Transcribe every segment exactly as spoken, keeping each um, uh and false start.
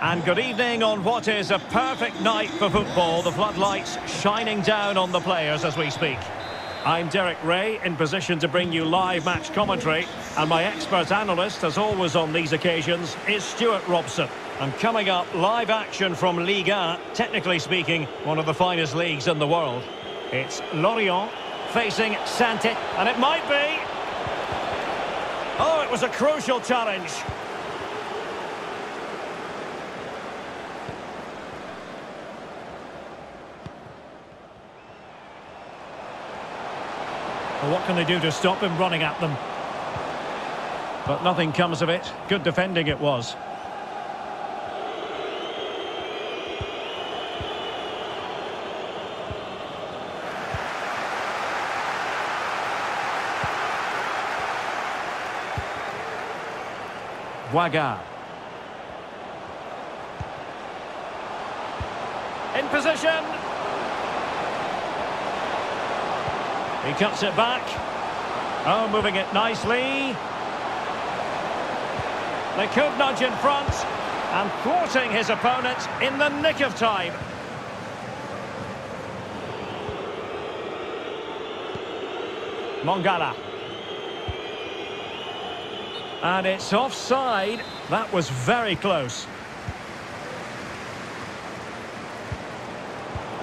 And good evening on what is a perfect night for football. The floodlights shining down on the players as we speak. I'm Derek Ray, in position to bring you live match commentary. And my expert analyst, as always on these occasions, is Stuart Robson. And coming up, live action from Ligue one, technically speaking, one of the finest leagues in the world. It's Lorient facing Saint-Etienne, and it might be... Oh, it was a crucial challenge. What can they do to stop him running at them? But nothing comes of it. Good defending it was. Wagga. In position. He cuts it back. Oh, moving it nicely. They could nudge in front, and thwarting his opponent in the nick of time. Mongala. And it's offside. That was very close.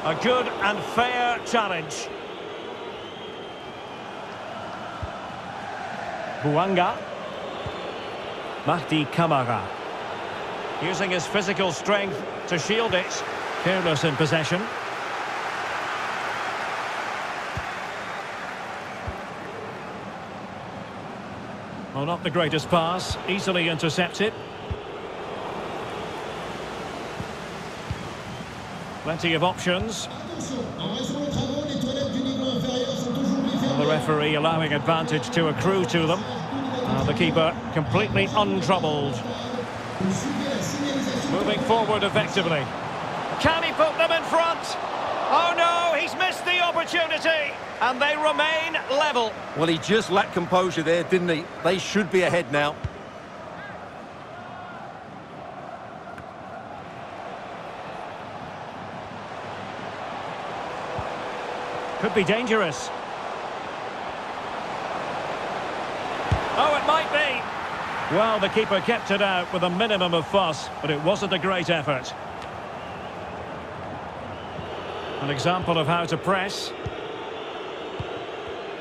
A good and fair challenge. Bouanga. Mahdi Camara, using his physical strength to shield it. Careless in possession. Well, not the greatest pass. Easily intercepted. Plenty of options. The referee allowing advantage to accrue to them. Uh, the keeper completely untroubled. Moving forward effectively. Can he put them in front? Oh no, he's missed the opportunity. And they remain level. Well, he just lacked composure there, didn't he? They should be ahead now. Could be dangerous. Oh, it might be. Well, the keeper kept it out with a minimum of fuss, but it wasn't a great effort. An example of how to press.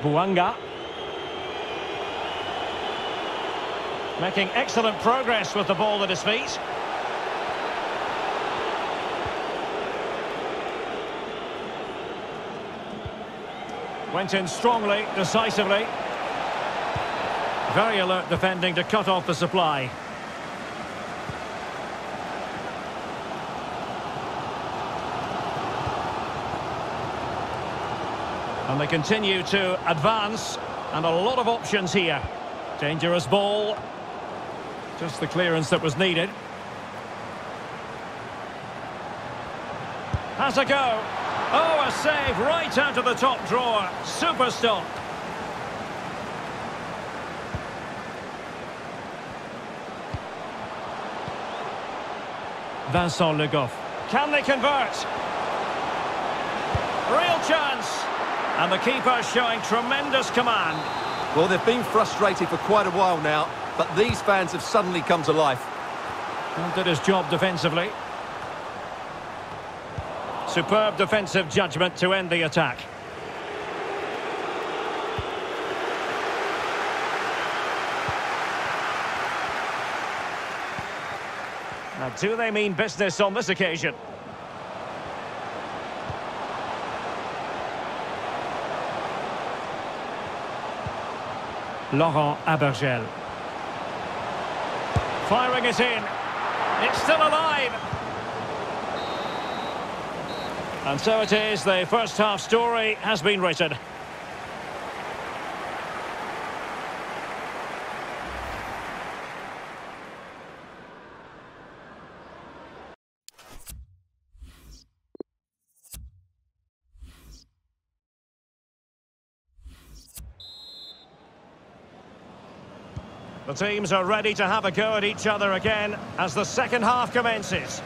Bouanga. Making excellent progress with the ball at his feet. Went in strongly, decisively. Very alert defending to cut off the supply. And they continue to advance, and a lot of options here. Dangerous ball. Just the clearance that was needed. Has a go. Oh, a save right out of the top drawer. Super stop. Vincent Le Goff. Can they convert? Real chance. And the keeper showing tremendous command. Well, they've been frustrated for quite a while now, but these fans have suddenly come to life. And did his job defensively. Superb defensive judgment to end the attack. Now, do they mean business on this occasion? Laurent Abergel. Firing it in. It's still alive. And so it is. The first half story has been written. The teams are ready to have a go at each other again as the second half commences.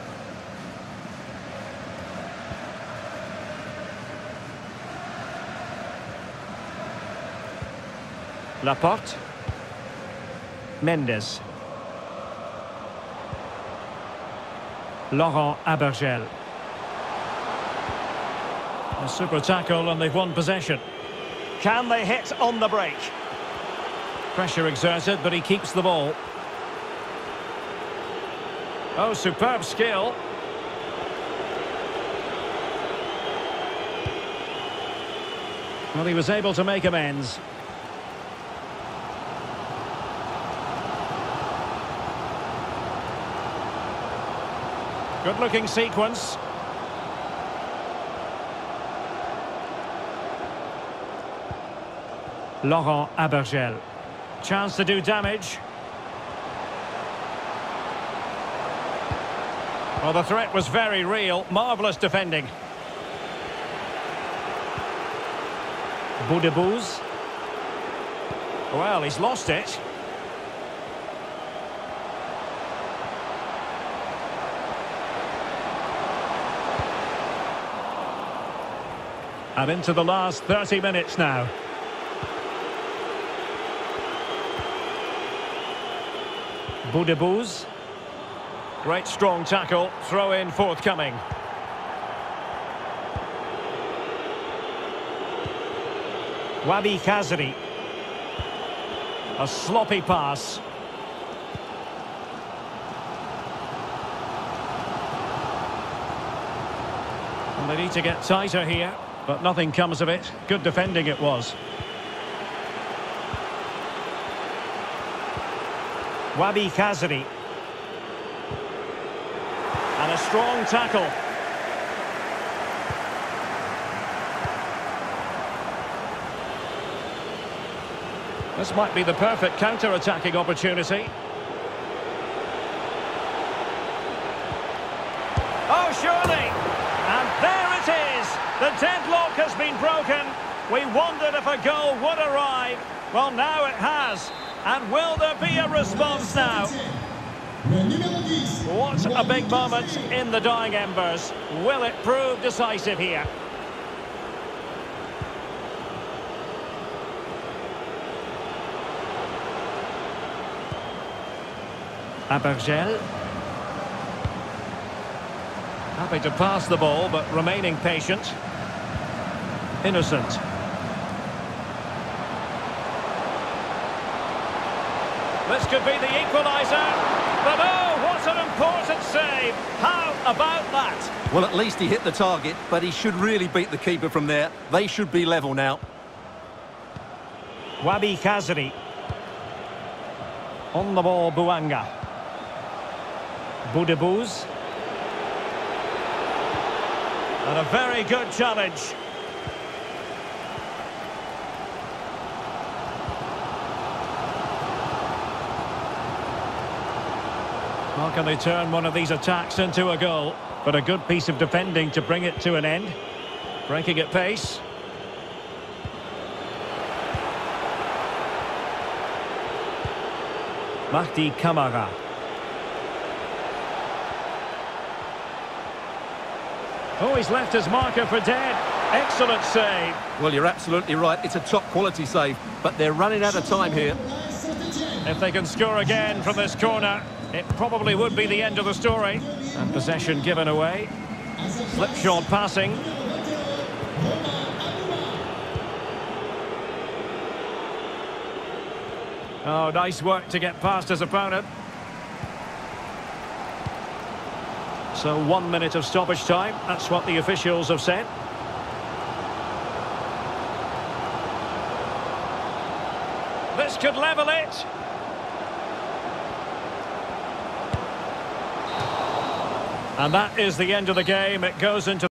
Laporte. Mendes. Laurent Abergel. A super tackle and they've won possession. Can they hit on the break? Pressure exerted, but he keeps the ball. Oh, superb skill. Well, he was able to make amends. Good-looking sequence. Laurent Abergel. Chance to do damage. Well, the threat was very real. Marvellous defending. Boudebouz. Well, he's lost it. And into the last thirty minutes now. Boudebouz. Great strong tackle. Throw in forthcoming. Wahbi Khazri. A sloppy pass. And they need to get tighter here, but nothing comes of it. Good defending it was. Wahbi Khazri. And a strong tackle. This might be the perfect counter-attacking opportunity. Oh, surely! And there it is! The deadlock has been broken. We wondered if a goal would arrive. Well, now it has. And will there be a response now? What a big moment in the dying embers. Will it prove decisive here? Abergel. Happy to pass the ball, but remaining patient. Innocent. This could be the equaliser, but oh, what an important save! How about that? Well, at least he hit the target, but he should really beat the keeper from there. They should be level now. Wahbi Khazri. On the ball, Bouanga. Boudebouz. And a very good challenge. How can they turn one of these attacks into a goal? But a good piece of defending to bring it to an end. Breaking at pace. Mahdi Camara. Oh, he's left his marker for dead. Excellent save. Well, you're absolutely right. It's a top-quality save, but they're running out of time here. If they can score again from this corner, it probably would be the end of the story. And possession given away. Slipshod passing. Oh, nice work to get past his opponent. So one minute of stoppage time. That's what the officials have said. This could level it. And that is the end of the game. It goes into